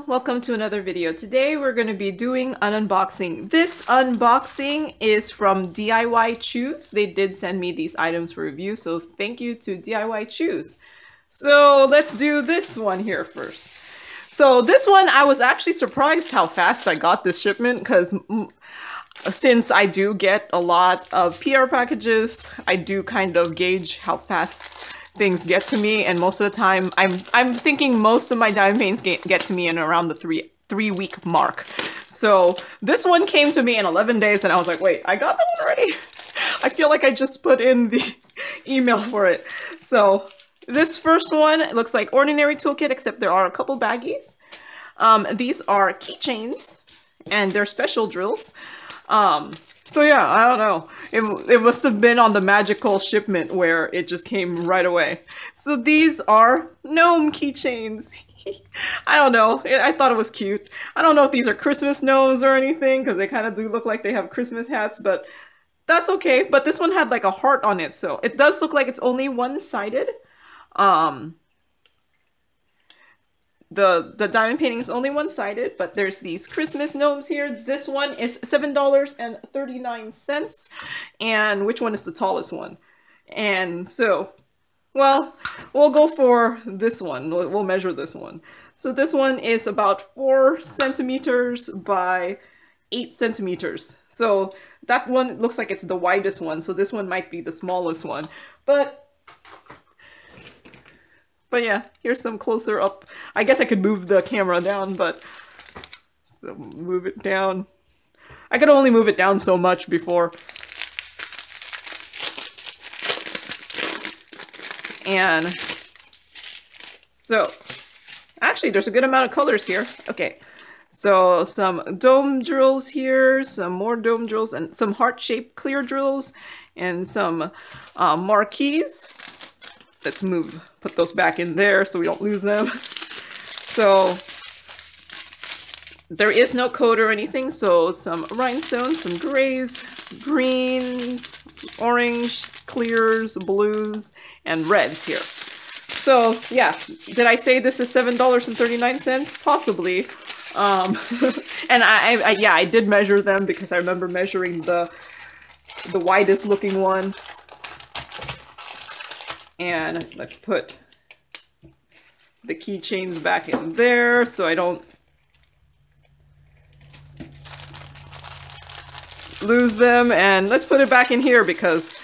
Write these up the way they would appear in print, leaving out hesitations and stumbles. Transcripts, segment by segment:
channel. Welcome to another video. Today we're going to be doing an unboxing. This unboxing is from DIY Choose. They did send me these items for review, so thank you to DIY Choose. So let's do this one here first. So this one, I was actually surprised how fast I got this shipment, because since I do get a lot of PR packages, I do kind of gauge how fast things get to me, and most of the time I'm thinking most of my domains get to me in around the three-week mark. So this one came to me in 11 days and I was like, wait, I got that one already? I feel like I just put in the email for it. So this first one, it looks like Ordinary Toolkit, except there are a couple baggies. These are keychains and they're special drills. So yeah, I don't know. It must have been on the magical shipment where it just came right away. So these are gnome keychains. I don't know. I thought it was cute. I don't know if these are Christmas gnomes or anything, because they kind of do look like they have Christmas hats, but that's okay. But this one had like a heart on it, so it does look like it's only one-sided. The diamond painting is only one-sided, but there's these Christmas gnomes here. This one is $7.39, and which one is the tallest one? And so, well, we'll go for this one. We'll measure this one. So this one is about 4 centimeters by 8 centimeters. So that one looks like it's the widest one, so this one might be the smallest one. But yeah, here's some closer up. I guess I could move the camera down, but so move it down. I could only move it down so much before. And so, actually there's a good amount of colors here. Okay, so some dome drills here, some more dome drills, and some heart-shaped clear drills, and some marquees. Let's move, put those back in there so we don't lose them. So there is no code or anything. So some rhinestones, some grays, greens, orange, clears, blues, and reds here. So yeah, did I say this is $7.39? Possibly. And I did measure them because I remember measuring the widest looking one. And let's put the keychains back in there so I don't lose them. And let's put it back in here because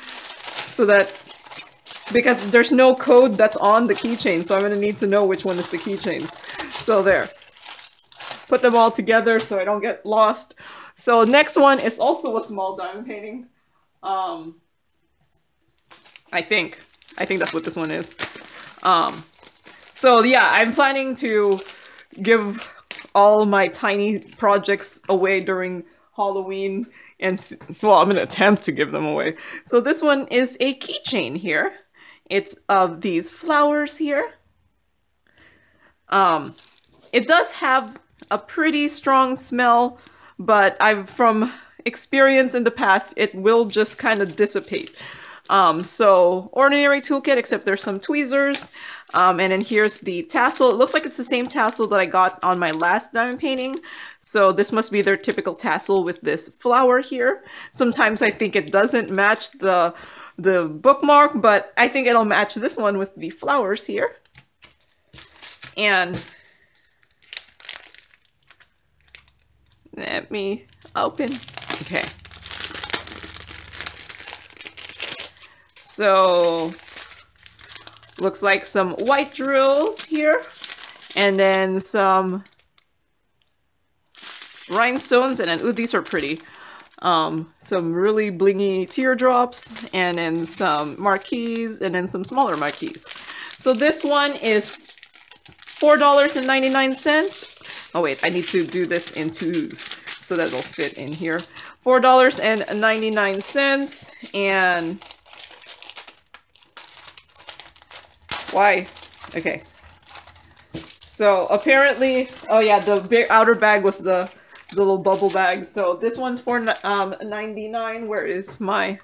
there's no code that's on the keychain, so I'm going to need to know which one is the keychains. So there. Put them all together so I don't get lost. So next one is also a small diamond painting. I think that's what this one is. So yeah, I'm planning to give all my tiny projects away during Halloween, and well, I'm gonna attempt to give them away. So this one is a keychain here. It's of these flowers here. It does have a pretty strong smell, but from experience in the past, it will just kind of dissipate. So Ordinary Toolkit, except there's some tweezers, and then here's the tassel. It looks like it's the same tassel that I got on my last diamond painting, so this must be their typical tassel with this flower here. Sometimes I think it doesn't match the bookmark, but I think it'll match this one with the flowers here. And let me open. Okay. So, looks like some white drills here, and then some rhinestones, and then, ooh, these are pretty. Some really blingy teardrops, and then some marquees, and then some smaller marquees. So this one is $4.99. Oh wait, I need to do this in twos, so that will fit in here. $4.99, and... why? Okay. So apparently, oh yeah, the big outer bag was the little bubble bag. So this one's $4.99. Where is my?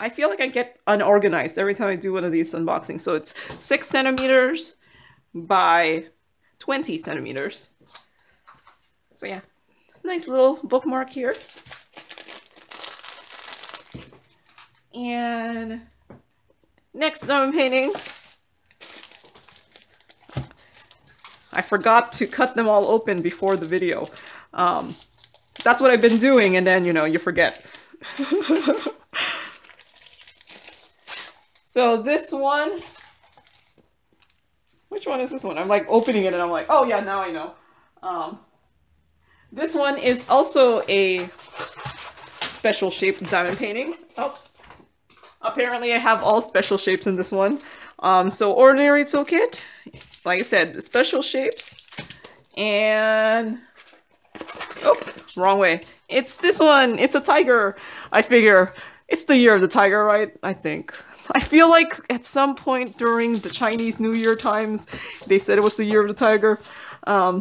I feel like I get unorganized every time I do one of these unboxings. So it's 6 centimeters by 20 centimeters. So yeah, nice little bookmark here. And next diamond painting, I forgot to cut them all open before the video. That's what I've been doing, and then, you know, you forget. So this one, which one is this one? I'm like opening it and I'm like, oh yeah, now I know. This one is also a special shape diamond painting. Oh, apparently I have all special shapes in this one. So ordinary toolkit, like I said, special shapes, and oh, wrong way. It's this one. It's a tiger. I figure it's the year of the tiger, right? I think. I feel like at some point during the Chinese New Year times, they said it was the year of the tiger. I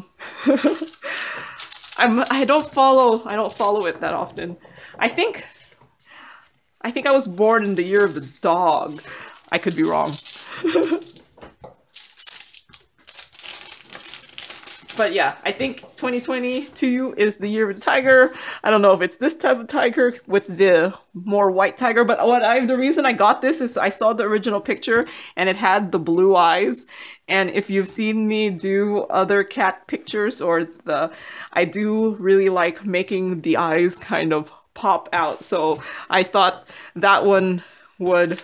don't follow it that often. I think I was born in the year of the dog. I could be wrong. But yeah, I think 2022 is the year of the tiger. I don't know if it's this type of tiger with the more white tiger, but the reason I got this is I saw the original picture and it had the blue eyes. And if you've seen me do other cat pictures or I do really like making the eyes kind of pop out. So I thought that one would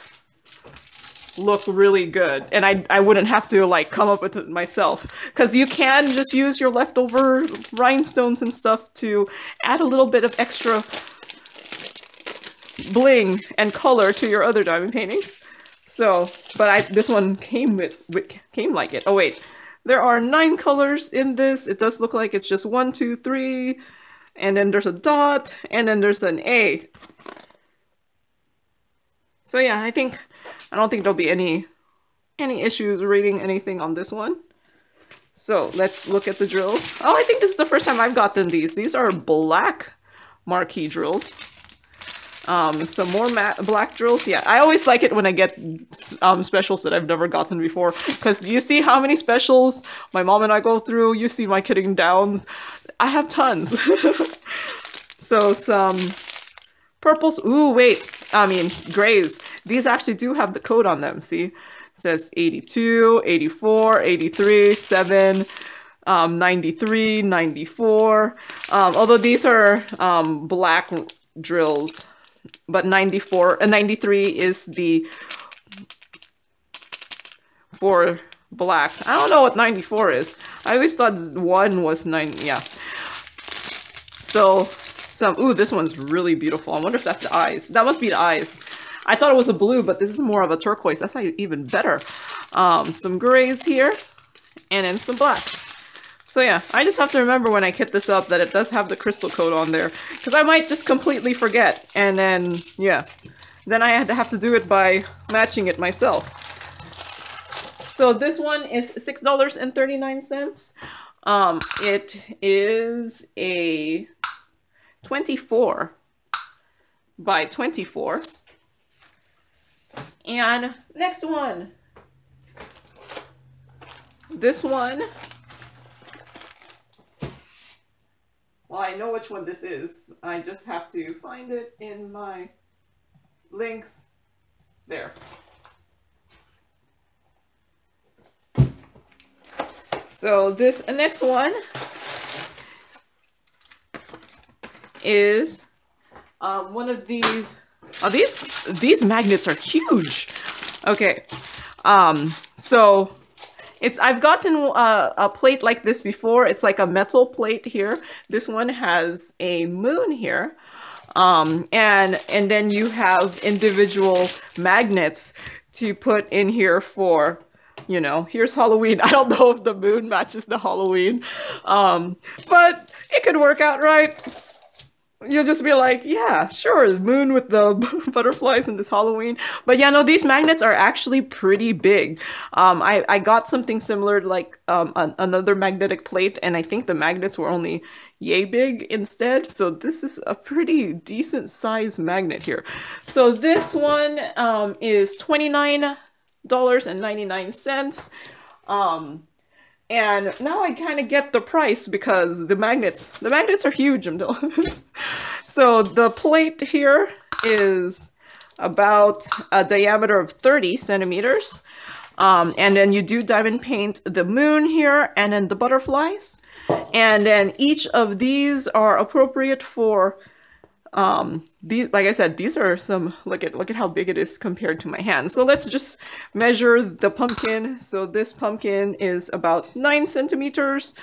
look really good, and I wouldn't have to like come up with it myself, because you can just use your leftover rhinestones and stuff to add a little bit of extra bling and color to your other diamond paintings. So, but this one came like it. Oh wait, there are 9 colors in this. It does look like it's just 1, 2, 3, and then there's a dot, and then there's an A. So yeah, I don't think there'll be any issues reading anything on this one. So let's look at the drills. Oh, I think this is the first time I've gotten these. These are black marquee drills. Some more black drills. Yeah, I always like it when I get specials that I've never gotten before, because you see how many specials my mom and I go through. You see my Kidding Downs. I have tons. So some purples. Ooh, wait. I mean, grays. These actually do have the code on them, see? It says 82, 84, 83, 7, 93, 94. Although these are black drills, but 93 is the for black. I don't know what 94 is. I always thought 1 was 9, yeah. So... ooh, this one's really beautiful. I wonder if that's the eyes. That must be the eyes. I thought it was a blue, but this is more of a turquoise. That's even better. Some grays here, and then some blacks. So yeah, I just have to remember when I kit this up that it does have the crystal coat on there, because I might just completely forget, and then, yeah. Then I had to have to do it by matching it myself. So this one is $6.39. It is a 24 by 24. And next one, this one, well, I know which one this is. I just have to find it in my links there. So this next one is one of these. Oh, these magnets are huge. Okay, so I've gotten a plate like this before. It's like a metal plate here. This one has a moon here, and then you have individual magnets to put in here for, you know, here's Halloween. I don't know if the moon matches the Halloween, but it could work out right. You'll just be like, yeah, sure, moon with the butterflies and this Halloween. But yeah, no, these magnets are actually pretty big. I got something similar, like another magnetic plate, and I think the magnets were only yay big instead. So this is a pretty decent size magnet here. So this one is $29.99. And now I kind of get the price because the magnets are huge, I'm telling you. So the plate here is about a diameter of 30 centimeters. And then you do diamond paint the moon here and then the butterflies. And then each of these are appropriate for, these, like I said, these are some, look at how big it is compared to my hand. So let's just measure the pumpkin. So this pumpkin is about 9 centimeters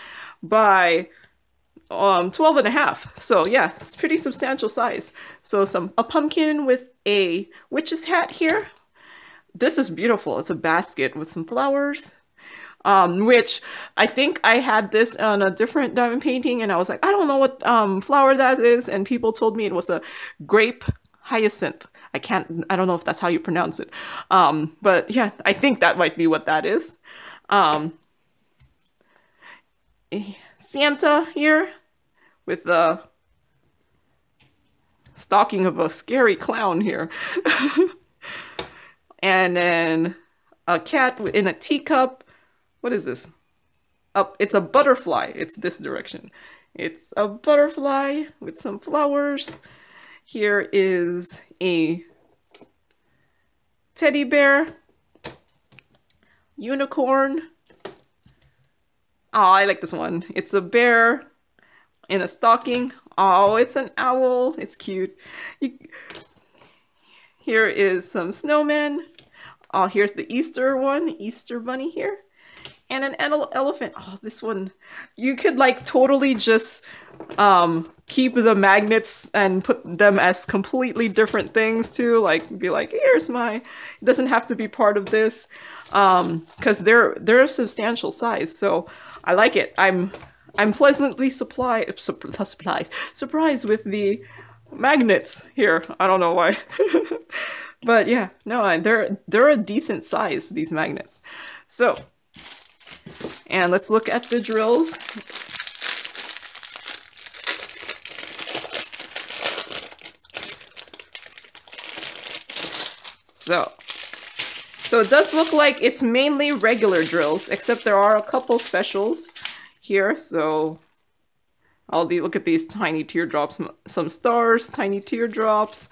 by 12 and a half. So yeah, it's pretty substantial size. So a pumpkin with a witch's hat here. This is beautiful. It's a basket with some flowers, which I think I had this on a different diamond painting, and I was like, I don't know what flower that is, and people told me it was a grape hyacinth. I don't know if that's how you pronounce it, but yeah, I think that might be what that is. Santa here with the stocking of a scary clown here. And then a cat in a teacup. What is this? It's a butterfly. It's this direction. It's a butterfly with some flowers. Here is a teddy bear. Unicorn. Oh, I like this one. It's a bear in a stocking. Oh, it's an owl. It's cute. Here is some snowmen. Oh, here's the Easter one, Easter bunny here. And an elephant. Oh, this one. You could like totally just keep the magnets and put them as completely different things too. Like be like, here's my, it doesn't have to be part of this. Cause they're of substantial size. So I like it. I'm pleasantly surprised with the magnets here. I don't know why. But yeah, no, they're a decent size, these magnets. So, and let's look at the drills. So it does look like it's mainly regular drills, except there are a couple specials here. So look at these tiny teardrops, some stars, tiny teardrops,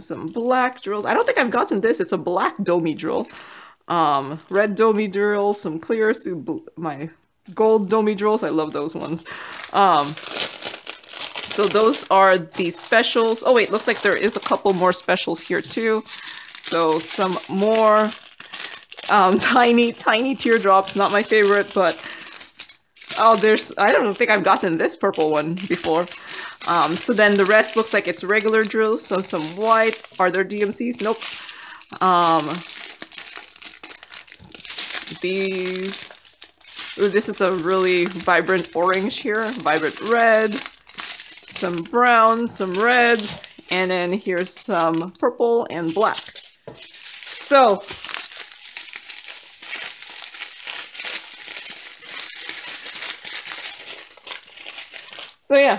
some black drills. I don't think I've gotten this. It's a black domi drill, red domi drills, some clear, my gold domi drills. I love those ones. So those are the specials. Oh wait, looks like there is a couple more specials here too. So some more tiny teardrops. Not my favorite, but oh, I don't think I've gotten this purple one before. So then the rest looks like it's regular drills. So some white. Are there DMCs? Nope. These. Ooh, this is a really vibrant orange here. Vibrant red. Some browns, some reds. And then here's some purple and black. So yeah,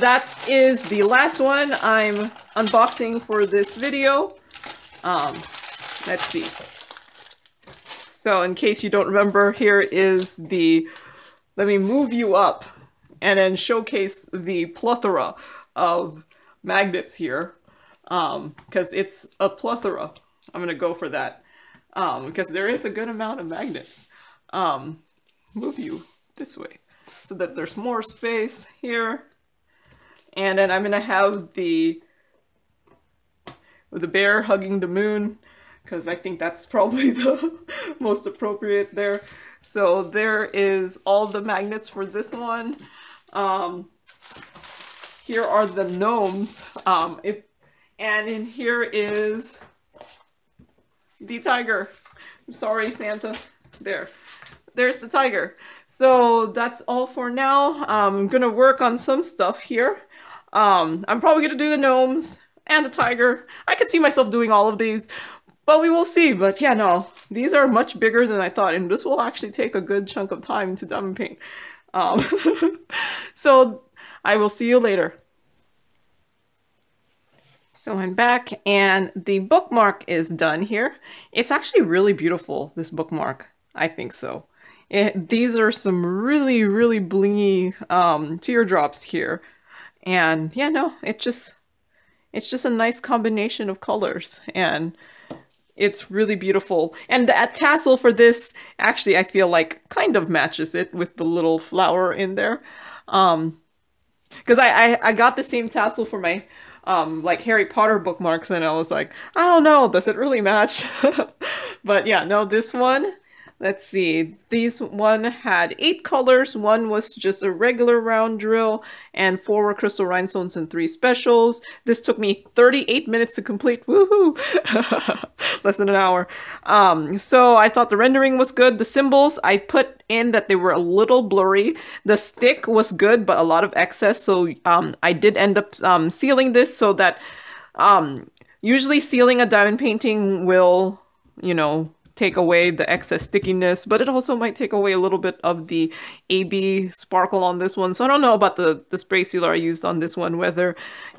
that is the last one I'm unboxing for this video. Let's see. So in case you don't remember, here is the, let me move you up and then showcase the plethora of magnets here, because it's a plethora. I'm going to go for that because there is a good amount of magnets. Move you this way so that there's more space here, and then I'm gonna have the bear hugging the moon because I think that's probably the most appropriate there. So there is all the magnets for this one. Here are the gnomes, and in here is the tiger. I'm sorry, Santa. There's the tiger. So that's all for now. I'm gonna work on some stuff here. I'm probably gonna do the gnomes and the tiger. I could see myself doing all of these, but we will see. But yeah, no, these are much bigger than I thought, and this will actually take a good chunk of time to diamond paint. So I will see you later. So I'm back and the bookmark is done here. It's actually really beautiful, this bookmark. I think so. These are some really, really blingy teardrops here. And yeah, no, it's just a nice combination of colors and it's really beautiful. And the tassel for this actually, I feel like kind of matches it with the little flower in there. Because I got the same tassel for my like Harry Potter bookmarks and I was like, I don't know, does it really match? But yeah, no, this one, let's see, this one had 8 colors, one was just a regular round drill, and 4 were crystal rhinestones and 3 specials. This took me 38 minutes to complete, woohoo! Less than an hour. So I thought the rendering was good. The symbols, I put in that they were a little blurry. The stick was good, but a lot of excess, so I did end up sealing this so that, usually sealing a diamond painting will, you know, take away the excess stickiness, but it also might take away a little bit of the AB sparkle on this one. So I don't know about the spray sealer I used on this one, whether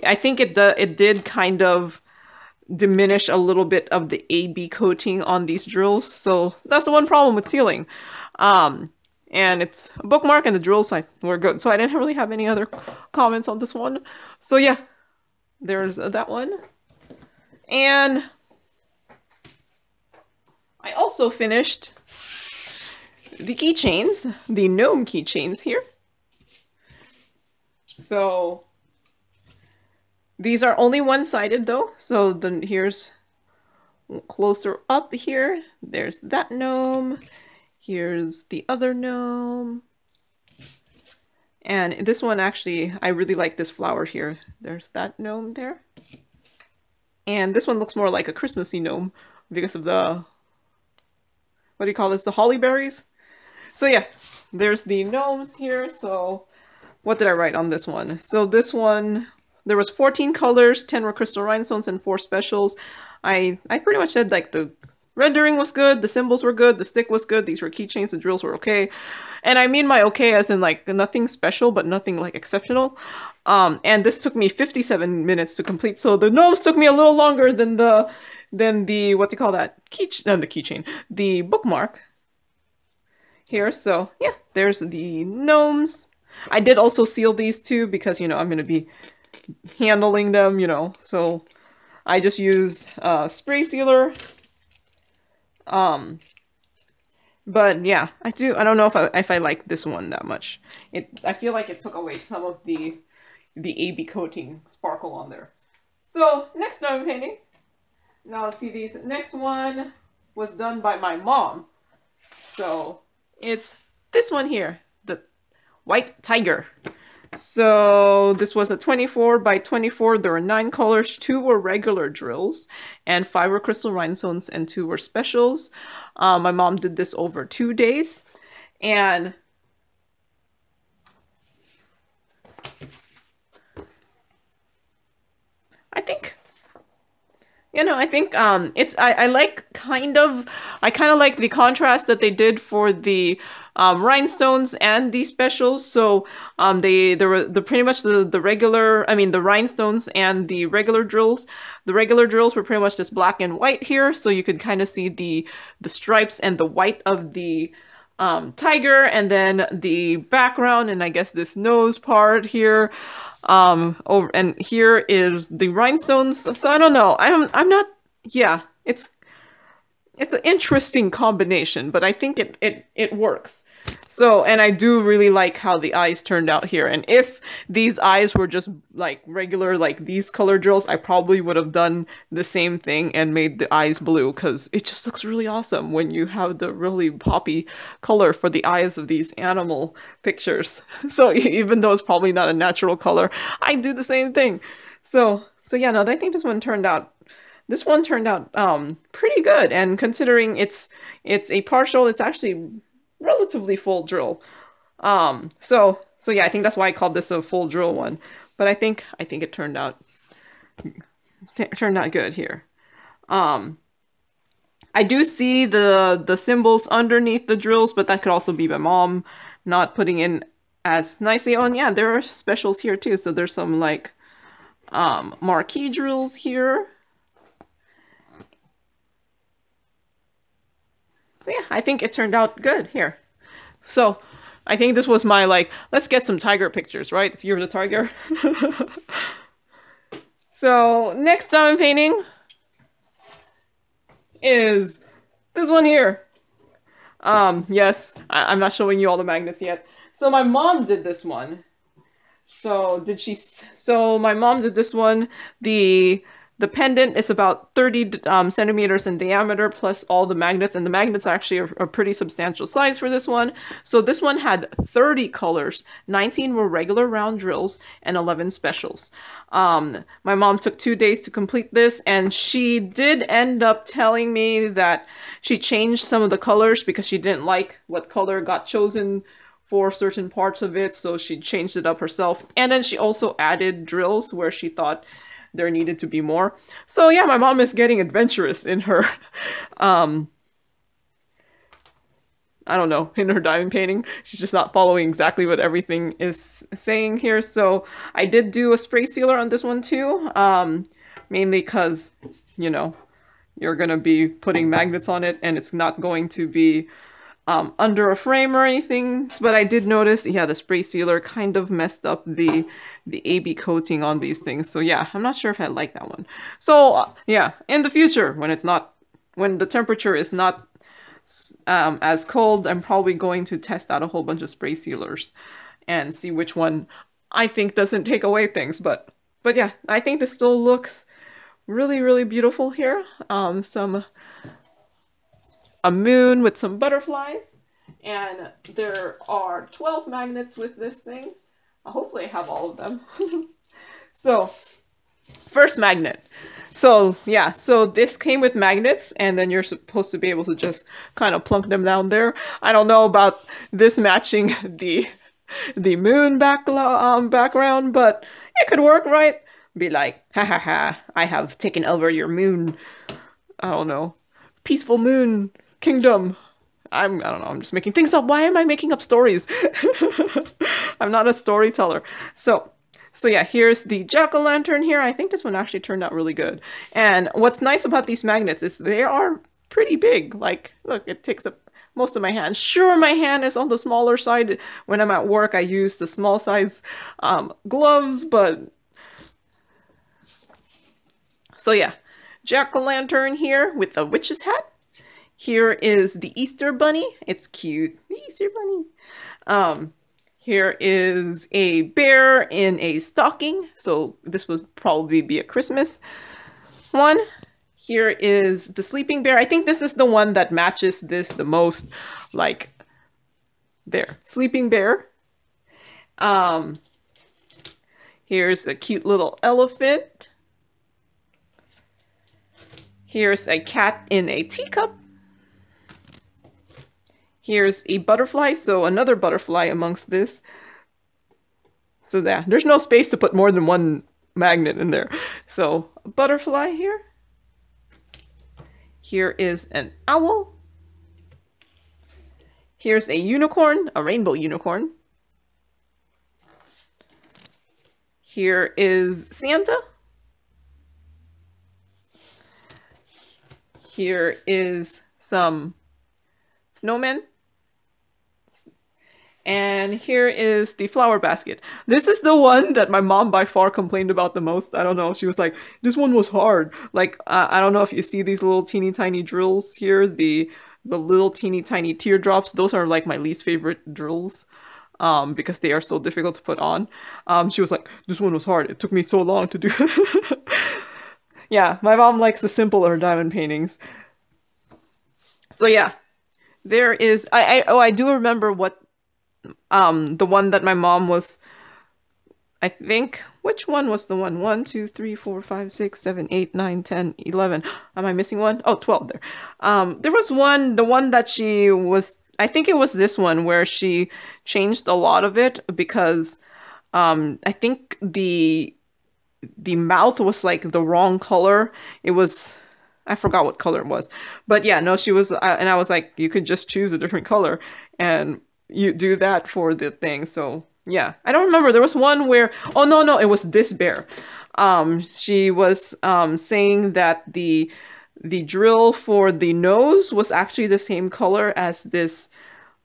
I think it did kind of diminish a little bit of the AB coating on these drills. So that's the one problem with sealing. And it's a bookmark and the drills were good. So I didn't really have any other comments on this one. So yeah, there's that one. And I also finished the keychains, the gnome keychains here. So these are only one-sided though. So then here's closer up here. There's that gnome. Here's the other gnome. And this one actually, I really like this flower here. There's that gnome there. And this one looks more like a Christmassy gnome because of the, what do you call this? The holly berries? So yeah, there's the gnomes here. So what did I write on this one? So this one, there was 14 colors, 10 were crystal rhinestones and 4 specials. I pretty much said like the rendering was good, the symbols were good, the stick was good, these were keychains, the drills were okay. And I mean my okay as in like nothing special, but nothing like exceptional. And this took me 57 minutes to complete. So the gnomes took me a little longer than the what do you call that? The bookmark here. So yeah, there's the gnomes. I did also seal these two because, you know, I'm going to be handling them, you know, so I just use spray sealer. But yeah, I don't know if I like this one that much. I feel like it took away some of the AB coating sparkle on there. So next diamond painting. Now let's see these. Next one was done by my mom. So it's this one here, the White Tiger. So this was a 24 by 24. There were 9 colors, 2 were regular drills, and 5 were crystal rhinestones and 2 were specials. My mom did this over 2 days, and I think, you know, I think I like kind of like the contrast that they did for the rhinestones and the specials. So there were pretty much the regular, I mean the rhinestones and the regular drills. The regular drills were pretty much just black and white here, so you could kind of see the stripes and the white of the tiger, and then the background, and I guess this nose part here. Over, and here is the rhinestones. So I don't know. I'm not, yeah, it's an interesting combination, but I think it works. So, and I do really like how the eyes turned out here. And if these eyes were just like regular, like these color drills, I probably would have done the same thing and made the eyes blue, because it just looks really awesome when you have the really poppy color for the eyes of these animal pictures. So even though it's probably not a natural color, I do the same thing. So yeah, no, I think this one turned out pretty good, and considering it's a partial, it's actually relatively full drill. So yeah, I think that's why I called this a full drill one. But I think it turned out good here. I do see the symbols underneath the drills, but that could also be my mom not putting in as nicely. Oh, and yeah, there are specials here too. So there's some like marquee drills here. Yeah, I think it turned out good here. So I think this was my, like, let's get some tiger pictures, right? It's Year of the Tiger. So next diamond painting is this one here. Yes, I'm not showing you all the magnets yet. So my mom did this one. So my mom did this one. The pendant is about 30 centimeters in diameter, plus all the magnets, and the magnets actually are a pretty substantial size for this one. So this one had 30 colors, 19 were regular round drills, and 11 specials. My mom took 2 days to complete this, and she did end up telling me that she changed some of the colors because she didn't like what color got chosen for certain parts of it, so she changed it up herself. And then she also added drills where she thought there needed to be more. So yeah, my mom is getting adventurous in her, I don't know, in her diamond painting. She's just not following exactly what everything is saying here. So I did do a spray sealer on this one too, mainly because, you know, you're gonna be putting magnets on it and it's not going to be under a frame or anything. But I did notice, yeah, the spray sealer kind of messed up the AB coating on these things. So yeah, I'm not sure if I like that one. So yeah, in the future, when the temperature is not as cold, I'm probably going to test out a whole bunch of spray sealers and see which one I think doesn't take away things. But yeah, I think this still looks really, really beautiful here. A moon with some butterflies, and there are 12 magnets with this thing. Hopefully I have all of them. So first magnet. So yeah, so this came with magnets, and then you're supposed to be able to just kind of plunk them down there. I don't know about this matching the moon background, but it could work, right? Be like, ha ha ha, I have taken over your moon. I don't know. Peaceful moon kingdom. I don't know, I'm just making things up. Why am I making up stories? I'm not a storyteller. So yeah, here's the jack-o'-lantern here. I think this one actually turned out really good. And what's nice about these magnets is they are pretty big. Like, look, it takes up most of my hand. Sure, my hand is on the smaller side. When I'm at work, I use the small size gloves, but... So yeah, jack-o'-lantern here with a witch's hat. Here is the Easter bunny. It's cute. The Easter bunny. Here is a bear in a stocking. So this would probably be a Christmas one. Here is the sleeping bear. I think this is the one that matches this the most. Like, there. Sleeping bear. Here's a cute little elephant. Here's a cat in a teacup. Here's a butterfly, so another butterfly amongst this. So yeah, there's no space to put more than one magnet in there. So a butterfly here. Here is an owl. Here's a unicorn, a rainbow unicorn. Here is Santa. Here is some snowmen. And here is the flower basket. This is the one that my mom by far complained about the most. I don't know. She was like, this one was hard. Like, I don't know if you see these little teeny tiny drills here. The little teeny tiny teardrops. Those are like my least favorite drills because they are so difficult to put on. She was like, this one was hard. It took me so long to do. Yeah, my mom likes the simpler diamond paintings. So yeah, there is... I do remember what... the one that my mom was, I think, which one was the one? 1, 2, 3, 4, 5, 6, 7, 8, 9, 10, 11. Am I missing one? Oh, 12 there. There was one, the one that she was, I think it was this one where she changed a lot of it because I think the mouth was like the wrong color. It was, I forgot what color it was. But yeah, no, she was, and I was like, you could just choose a different color. And you do that for the thing. So yeah, I don't remember. There was one where, oh no, it was this bear. She was saying that the drill for the nose was actually the same color as this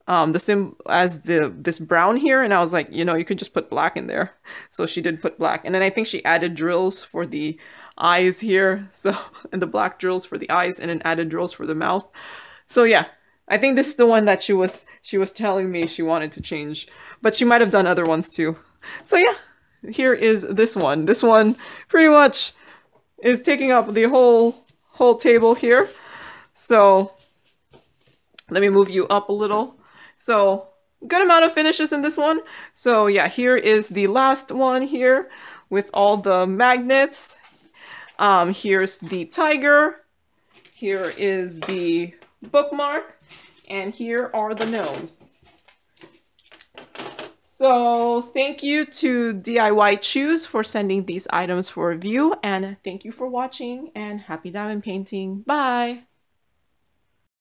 this brown here, and I was like, you know, you could just put black in there. So she did put black, and then I think she added drills for the eyes here, so, and the black drills for the eyes, and then added drills for the mouth. So yeah, I think this is the one that she was telling me she wanted to change, but she might have done other ones too. So yeah, here is this one. This one pretty much is taking up the whole table here. So let me move you up a little. So good amount of finishes in this one. So yeah, here is the last one here with all the magnets. Here's the tiger. Here is the bookmark. And here are the gnomes. So thank you to DIY Choose for sending these items for review. And thank you for watching, and happy diamond painting. Bye.